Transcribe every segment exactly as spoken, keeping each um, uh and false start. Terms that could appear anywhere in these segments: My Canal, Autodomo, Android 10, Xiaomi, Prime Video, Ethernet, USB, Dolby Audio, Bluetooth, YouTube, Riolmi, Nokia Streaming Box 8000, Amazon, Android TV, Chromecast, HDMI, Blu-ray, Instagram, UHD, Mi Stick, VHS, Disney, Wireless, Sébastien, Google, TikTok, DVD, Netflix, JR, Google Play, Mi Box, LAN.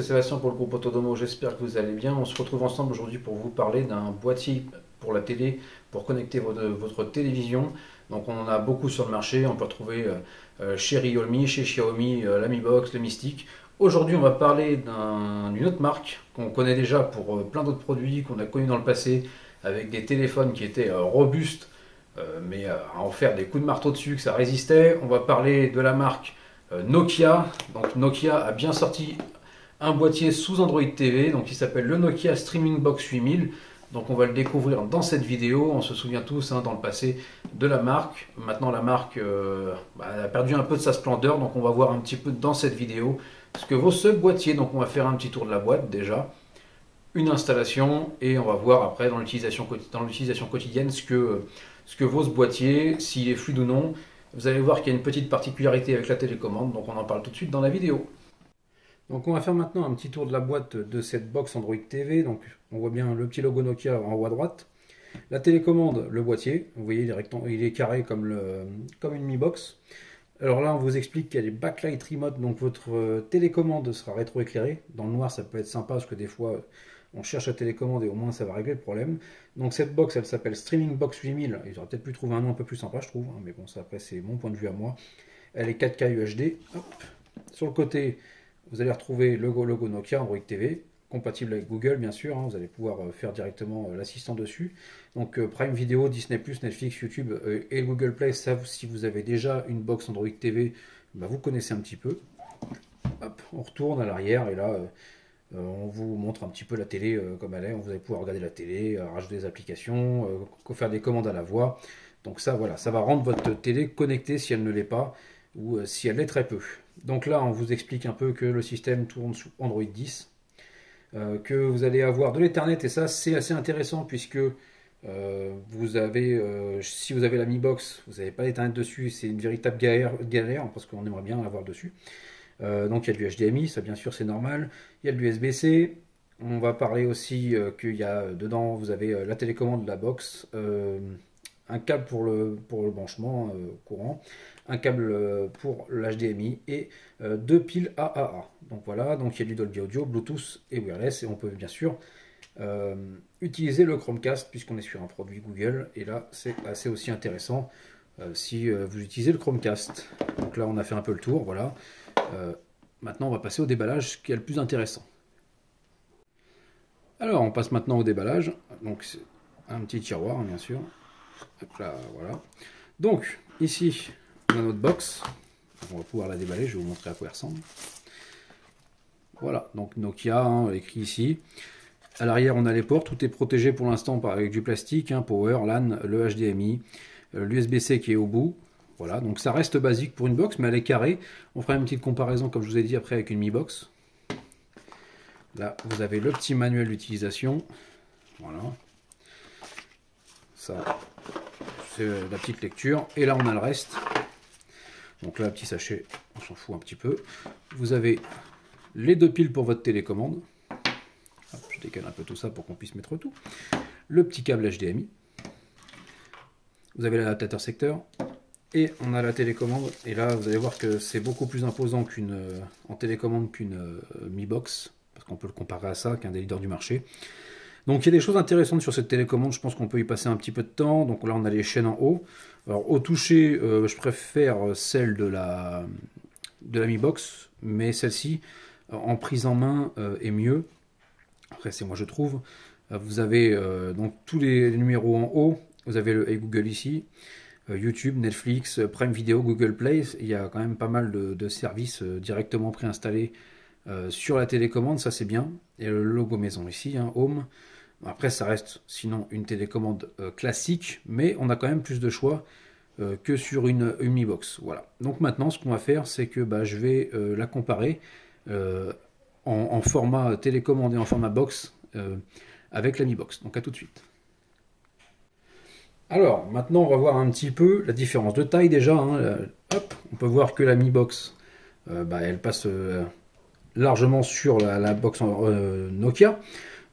c'est Sébastien pour le groupe Autodomo, j'espère que vous allez bien. On se retrouve ensemble aujourd'hui pour vous parler d'un boîtier pour la télé, pour connecter votre, votre télévision. Donc on en a beaucoup sur le marché, on peut retrouver euh, chez Riolmi, chez Xiaomi, euh, la Mi Box, le Mi Stick. Aujourd'hui on va parler d'une autre marque qu'on connaît déjà pour euh, plein d'autres produits qu'on a connus dans le passé, avec des téléphones qui étaient euh, robustes, euh, mais euh, à en faire des coups de marteau dessus que ça résistait. On va parler de la marque euh, Nokia. Donc Nokia a bien sorti un boîtier sous Android T V, donc il s'appelle le Nokia Streaming Box huit mille. Donc on va le découvrir dans cette vidéo. On se souvient tous hein, dans le passé de la marque. Maintenant la marque euh, bah, elle a perdu un peu de sa splendeur, donc on va voir un petit peu dans cette vidéo ce que vaut ce boîtier. Donc on va faire un petit tour de la boîte déjà, une installation, et on va voir après dans l'utilisation quotidienne ce que, ce que vaut ce boîtier, s'il est fluide ou non. Vous allez voir qu'il y a une petite particularité avec la télécommande, donc on en parle tout de suite dans la vidéo. Donc on va faire maintenant un petit tour de la boîte de cette box Android T V. Donc on voit bien le petit logo Nokia en haut à droite. La télécommande, le boîtier, vous voyez il est, rectangle, il est carré comme, le, comme une Mi Box. Alors là on vous explique qu'elle est backlight remote, donc votre télécommande sera rétroéclairée. Dans le noir ça peut être sympa parce que des fois on cherche la télécommande et au moins ça va régler le problème. Donc cette box elle s'appelle Streaming Box huit mille, ils auraient peut-être pu trouver un nom un peu plus sympa je trouve, hein, mais bon ça après c'est mon point de vue à moi. Elle est quatre K U H D. Hop. Sur le côté vous allez retrouver le logo Nokia, Android T V, compatible avec Google bien sûr, hein, vous allez pouvoir faire directement l'assistant dessus. Donc euh, Prime Video, Disney plus, Netflix, YouTube euh, et Google Play, ça si vous avez déjà une box Android T V, bah, vous connaissez un petit peu. Hop, on retourne à l'arrière et là euh, on vous montre un petit peu la télé euh, comme elle est, vous allez pouvoir regarder la télé, euh, rajouter des applications, euh, faire des commandes à la voix. Donc ça voilà, ça va rendre votre télé connectée si elle ne l'est pas, ou euh, si elle l'est très peu. Donc là, on vous explique un peu que le système tourne sous Android dix, euh, que vous allez avoir de l'Ethernet, et ça, c'est assez intéressant, puisque euh, vous avez, euh, si vous avez la Mi Box, vous n'avez pas d'Ethernet dessus, c'est une véritable galère, galère parce qu'on aimerait bien l'avoir dessus. Euh, donc il y a du H D M I, ça bien sûr c'est normal, il y a de l'U S B C, on va parler aussi euh, qu'il y a dedans, vous avez euh, la télécommande de la box, euh, un câble pour le, pour le branchement euh, courant, un câble euh, pour l'H D M I et euh, deux piles triple A. Donc voilà, donc il y a du Dolby Audio, Bluetooth et Wireless, et on peut bien sûr euh, utiliser le Chromecast puisqu'on est sur un produit Google, et là c'est assez aussi intéressant euh, si euh, vous utilisez le Chromecast. Donc là on a fait un peu le tour, voilà. Euh, maintenant on va passer au déballage, ce qui est le plus intéressant. Alors on passe maintenant au déballage, donc c'est un petit tiroir hein, bien sûr. Hop là, voilà. Donc ici on a notre box, on va pouvoir la déballer, je vais vous montrer à quoi elle ressemble. Voilà, donc Nokia hein, écrit ici. À l'arrière on a les ports, tout est protégé pour l'instant avec du plastique, hein, Power, LAN, le H D M I, l'U S B C qui est au bout. Voilà, donc ça reste basique pour une box, mais elle est carrée. On fera une petite comparaison comme je vous ai dit après avec une Mi Box. Là vous avez le petit manuel d'utilisation. Voilà. Ça, c'est la petite lecture, et là on a le reste. Donc là, petit sachet, on s'en fout un petit peu. Vous avez les deux piles pour votre télécommande. Hop, je décale un peu tout ça pour qu'on puisse mettre tout. Le petit câble H D M I. Vous avez l'adaptateur secteur, et on a la télécommande. Et là, vous allez voir que c'est beaucoup plus imposant qu'une en télécommande qu'une euh, Mi Box, parce qu'on peut le comparer à ça, qu'un des leaders du marché. Donc il y a des choses intéressantes sur cette télécommande, je pense qu'on peut y passer un petit peu de temps. Donc là on a les chaînes en haut. Alors au toucher, euh, je préfère celle de la, de la Mi Box, mais celle-ci en prise en main euh, est mieux. Après c'est moi je trouve. Vous avez euh, donc tous les numéros en haut, vous avez le Hey Google ici, euh, YouTube, Netflix, Prime Video, Google Play. Il y a quand même pas mal de, de services euh, directement préinstallés euh, sur la télécommande, ça c'est bien. Et le logo maison ici, hein, Home. Après ça reste sinon une télécommande euh, classique, mais on a quand même plus de choix euh, que sur une, une Mi Box. Voilà. Donc maintenant ce qu'on va faire c'est que bah, je vais euh, la comparer euh, en, en format télécommande et en format box euh, avec la Mi Box. Donc à tout de suite. Alors maintenant on va voir un petit peu la différence de taille déjà. Hein. Là, hop, on peut voir que la Mi Box euh, bah, elle passe euh, largement sur la, la box euh, Nokia.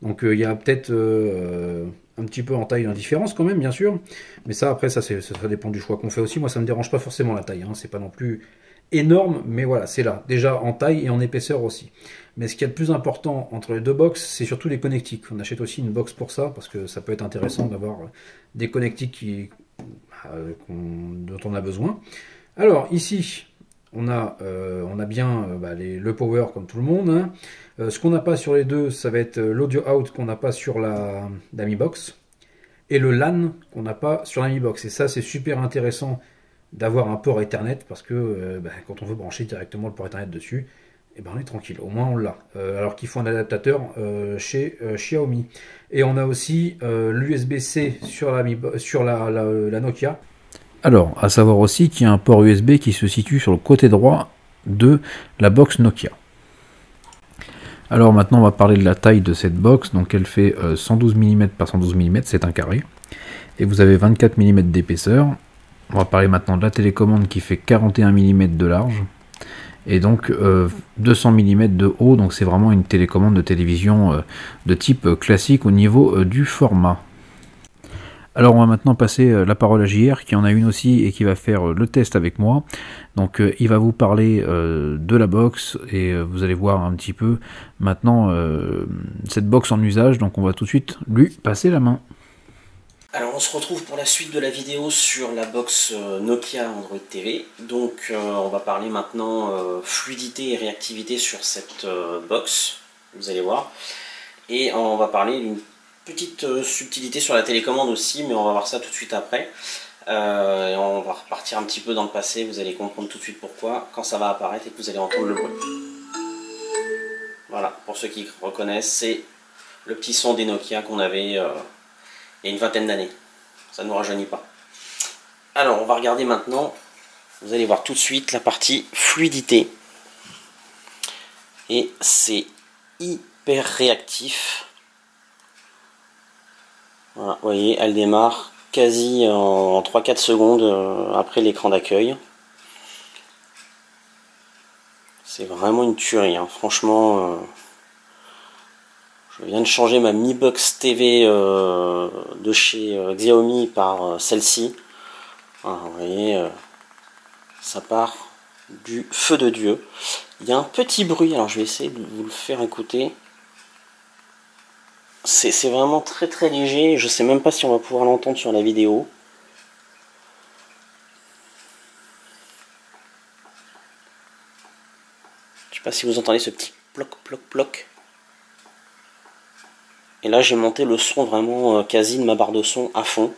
Donc il euh, y a peut-être euh, un petit peu en taille d'indifférence quand même, bien sûr. Mais ça, après, ça, ça, ça dépend du choix qu'on fait aussi. Moi, ça ne me dérange pas forcément la taille. Hein. C'est pas non plus énorme, mais voilà, c'est là, déjà en taille et en épaisseur aussi. Mais ce qu'il y a de plus important entre les deux box, c'est surtout les connectiques. On achète aussi une box pour ça, parce que ça peut être intéressant d'avoir des connectiques qui, euh, dont on a besoin. Alors ici, on a, euh, on a bien euh, bah, les, le power comme tout le monde. Hein. Euh, ce qu'on n'a pas sur les deux, ça va être l'audio out qu'on n'a pas sur la, la Mi Box. Et le LAN qu'on n'a pas sur la Mi Box. Et ça, c'est super intéressant d'avoir un port Ethernet, parce que euh, bah, quand on veut brancher directement le port Ethernet dessus, et ben on est tranquille, au moins on l'a. Euh, alors qu'il faut un adaptateur euh, chez euh, Xiaomi. Et on a aussi euh, l'U S B C sur, la, sur la, la, la Nokia. Alors, à savoir aussi qu'il y a un port U S B qui se situe sur le côté droit de la box Nokia. Alors maintenant on va parler de la taille de cette box. Donc elle fait cent douze millimètres par cent douze millimètres, c'est un carré. Et vous avez vingt-quatre millimètres d'épaisseur. On va parler maintenant de la télécommande qui fait quarante et un millimètres de large. Et donc euh, deux cents millimètres de haut, donc c'est vraiment une télécommande de télévision euh, de type euh, classique au niveau euh, du format. Alors on va maintenant passer euh, la parole à J R qui en a une aussi et qui va faire euh, le test avec moi. Donc euh, il va vous parler euh, de la box et euh, vous allez voir un petit peu maintenant euh, cette box en usage. Donc on va tout de suite lui passer la main. Alors on se retrouve pour la suite de la vidéo sur la box Nokia Android T V. Donc euh, on va parler maintenant euh, fluidité et réactivité sur cette euh, box, vous allez voir. Et on va parler d'une petite euh, subtilité sur la télécommande aussi, mais on va voir ça tout de suite après. Euh, et on va repartir un petit peu dans le passé, vous allez comprendre tout de suite pourquoi, quand ça va apparaître et que vous allez entendre le bruit. Voilà, pour ceux qui reconnaissent, c'est le petit son des Nokia qu'on avait... Euh, il y a une vingtaine d'années, ça ne nous rajeunit pas. Alors on va regarder maintenant, vous allez voir tout de suite la partie fluidité. Et c'est hyper réactif. Voilà, vous voyez, elle démarre quasi en trois à quatre secondes après l'écran d'accueil. C'est vraiment une tuerie, hein. Franchement... Euh Je viens de changer ma Mi Box T V euh, de chez euh, Xiaomi par euh, celle-ci. Ah, vous voyez, euh, ça part du feu de Dieu. Il y a un petit bruit, alors je vais essayer de vous le faire écouter. C'est vraiment très très léger, je ne sais même pas si on va pouvoir l'entendre sur la vidéo. Je ne sais pas si vous entendez ce petit ploc ploc ploc. Et là, j'ai monté le son vraiment euh, quasi de ma barre de son à fond.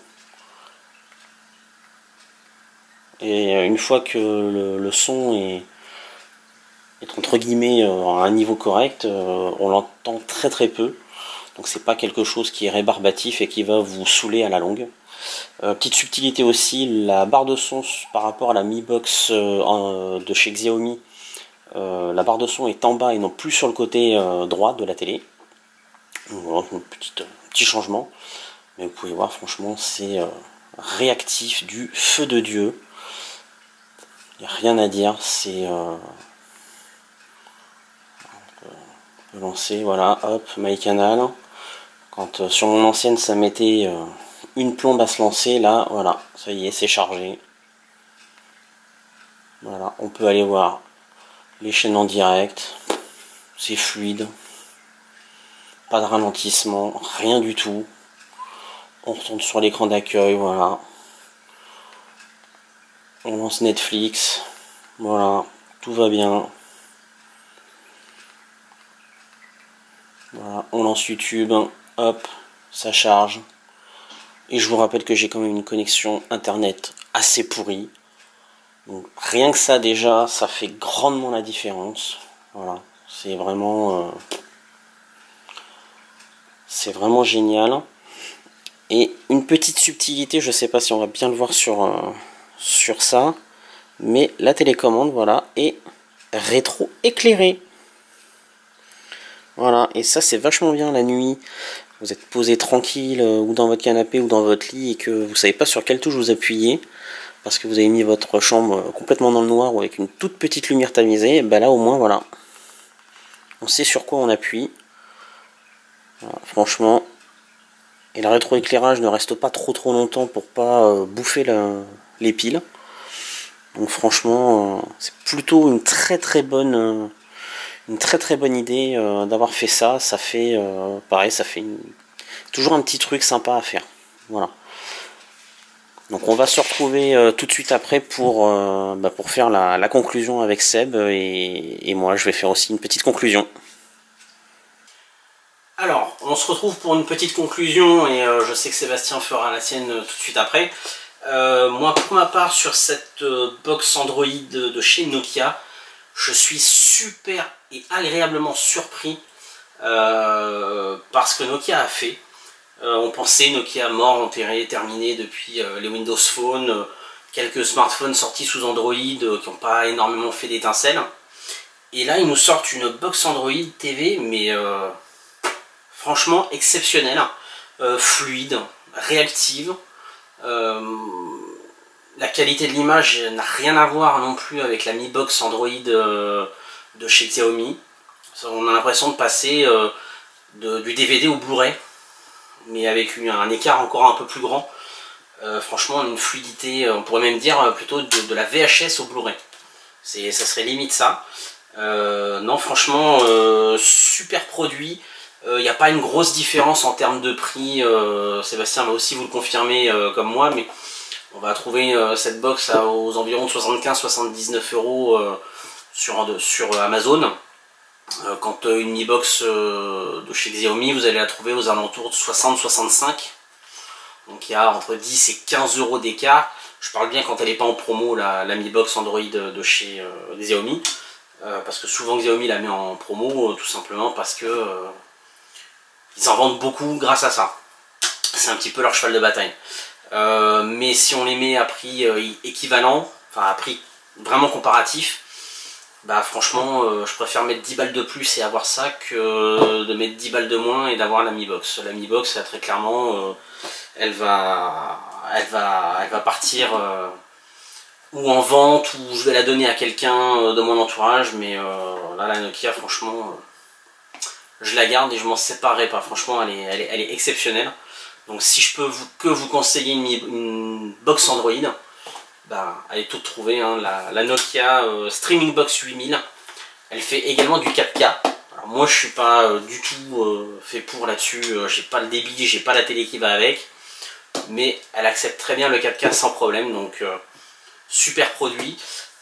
Et euh, une fois que le, le son est, est entre guillemets euh, à un niveau correct, euh, on l'entend très très peu. Donc c'est pas quelque chose qui est rébarbatif et qui va vous saouler à la longue. Euh, petite subtilité aussi, la barre de son par rapport à la Mi Box euh, de chez Xiaomi, euh, la barre de son est en bas et non plus sur le côté euh, droit de la télé. Voilà, un petit, petit changement, mais vous pouvez voir, franchement, c'est euh, réactif du feu de Dieu. Il n'y a rien à dire, c'est... Euh, on peut lancer, voilà, hop, My Canal. Quand euh, sur mon ancienne, ça mettait euh, une plombe à se lancer, là, voilà, ça y est, c'est chargé. Voilà, on peut aller voir les chaînes en direct, c'est fluide. Pas de ralentissement, rien du tout. On retourne sur l'écran d'accueil, voilà. On lance Netflix, voilà, tout va bien. Voilà, on lance YouTube, hop, ça charge. Et je vous rappelle que j'ai quand même une connexion internet assez pourrie. Donc rien que ça déjà, ça fait grandement la différence. Voilà, c'est vraiment... Euh C'est vraiment génial. Et une petite subtilité, je ne sais pas si on va bien le voir sur, euh, sur ça, mais la télécommande, voilà, est rétro-éclairée. Voilà, et ça c'est vachement bien la nuit. Vous êtes posé tranquille, euh, ou dans votre canapé, ou dans votre lit, et que vous ne savez pas sur quelle touche vous appuyez, parce que vous avez mis votre chambre complètement dans le noir, ou avec une toute petite lumière tamisée, et ben là au moins, voilà. On sait sur quoi on appuie. Voilà, franchement, et le rétroéclairage ne reste pas trop trop longtemps pour pas euh, bouffer la, les piles. Donc franchement, euh, c'est plutôt une très très bonne, euh, une très très bonne idée euh, d'avoir fait ça. Ça fait euh, pareil, ça fait une... toujours un petit truc sympa à faire. Voilà. Donc on va se retrouver euh, tout de suite après pour, euh, bah, pour faire la, la conclusion avec Seb, et, et moi je vais faire aussi une petite conclusion. Alors, on se retrouve pour une petite conclusion, et euh, je sais que Sébastien fera la sienne euh, tout de suite après. Euh, moi, pour ma part, sur cette euh, box Android de, de chez Nokia, je suis super et agréablement surpris euh, par ce que Nokia a fait. Euh, on pensait Nokia mort, enterré, terminé depuis euh, les Windows Phone, euh, quelques smartphones sortis sous Android euh, qui n'ont pas énormément fait d'étincelles. Et là, ils nous sortent une box Android T V, mais... Euh, franchement exceptionnel, euh, fluide, réactive, euh, la qualité de l'image n'a rien à voir non plus avec la Mi Box Android euh, de chez Xiaomi. On a l'impression de passer euh, de, du D V D au Blu-ray, mais avec une, un écart encore un peu plus grand. Euh, franchement, une fluidité, on pourrait même dire plutôt de, de la V H S au Blu-ray, ça serait limite ça. Euh, non, franchement, euh, super produit. Il euh, n'y a pas une grosse différence en termes de prix, euh, Sébastien va aussi vous le confirmer euh, comme moi, mais on va trouver euh, cette box à, aux environs de soixante-quinze à soixante-dix-neuf euros sur, sur Amazon. Euh, quand euh, une Mi Box euh, de chez Xiaomi, vous allez la trouver aux alentours de soixante à soixante-cinq. Donc il y a entre dix et quinze euros d'écart. Je parle bien quand elle n'est pas en promo, la, la Mi Box Android de chez euh, Xiaomi, euh, parce que souvent Xiaomi la met en promo, euh, tout simplement parce que... Euh, ils en vendent beaucoup grâce à ça. C'est un petit peu leur cheval de bataille. Euh, mais si on les met à prix euh, équivalent, enfin à prix vraiment comparatif, bah franchement, euh, je préfère mettre dix balles de plus et avoir ça que de mettre dix balles de moins et d'avoir la Mi Box. La Mi Box, là, très clairement, euh, elle, va, elle, va, elle va partir euh, ou en vente, ou je vais la donner à quelqu'un de mon entourage, mais euh, là, la Nokia, franchement... Euh, je la garde et je m'en séparerai pas. Franchement, elle est, elle est, elle est exceptionnelle. Donc si je peux vous, que vous conseiller une, une box Android, bah, elle est toute trouvée, hein. La, la Nokia euh, Streaming Box huit mille, elle fait également du quatre K. Alors, moi, je suis pas euh, du tout euh, fait pour là-dessus. Euh, j'ai pas le débit, j'ai pas la télé qui va avec. Mais elle accepte très bien le quatre K sans problème. Donc euh, super produit.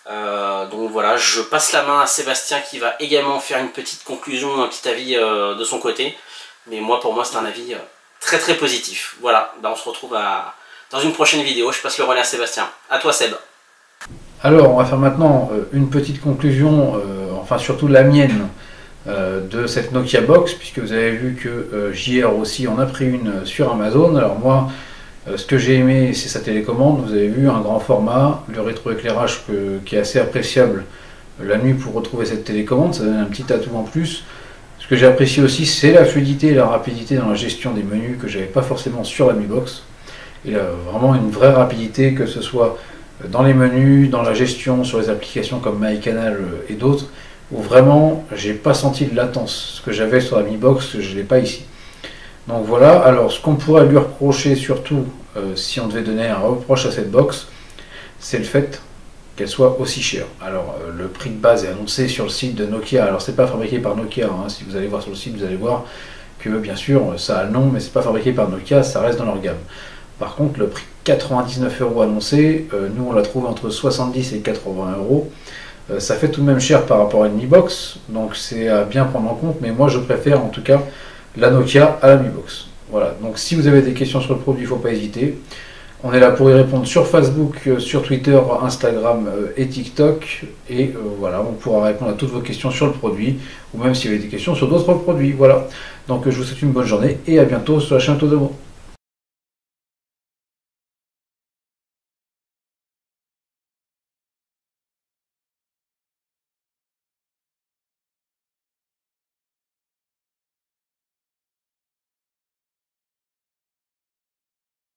Euh, donc voilà, je passe la main à Sébastien qui va également faire une petite conclusion, un petit avis euh, de son côté. Mais moi, pour moi, c'est un avis euh, très très positif. Voilà, ben, on se retrouve à... dans une prochaine vidéo. Je passe le relais à Sébastien. À toi, Seb. Alors, on va faire maintenant euh, une petite conclusion, euh, enfin surtout la mienne, euh, de cette Nokia Box, puisque vous avez vu que euh, J R aussi en a pris une sur Amazon. Alors moi... Euh, ce que j'ai aimé, c'est sa télécommande. Vous avez vu un grand format, le rétroéclairage qui est assez appréciable la nuit pour retrouver cette télécommande, ça donne un petit atout en plus. Ce que j'ai apprécié aussi, c'est la fluidité et la rapidité dans la gestion des menus que j'avais pas forcément sur la Mi Box. Il a vraiment une vraie rapidité, que ce soit dans les menus, dans la gestion, sur les applications comme My Canal et d'autres, où vraiment j'ai pas senti de latence. Ce que j'avais sur la Mi Box, je l'ai pas ici. Donc voilà, alors ce qu'on pourrait lui reprocher surtout, euh, si on devait donner un reproche à cette box, c'est le fait qu'elle soit aussi chère. Alors euh, le prix de base est annoncé sur le site de Nokia, alors c'est pas fabriqué par Nokia, hein. Si vous allez voir sur le site, vous allez voir que bien sûr ça a le nom, mais c'est pas fabriqué par Nokia, ça reste dans leur gamme. Par contre le prix quatre-vingt-dix-neuf euros annoncé, euh, nous on l'a trouvé entre soixante-dix et quatre-vingts euros, euh, ça fait tout de même cher par rapport à une Mi Box, donc c'est à bien prendre en compte, mais moi je préfère en tout cas la Nokia à la Mi Box. Voilà, donc si vous avez des questions sur le produit, il ne faut pas hésiter. On est là pour y répondre sur Facebook, sur Twitter, Instagram et TikTok. Et euh, voilà, on pourra répondre à toutes vos questions sur le produit, ou même si vous avez des questions sur d'autres produits. Voilà, donc je vous souhaite une bonne journée et à bientôt sur la chaîne Autodomo.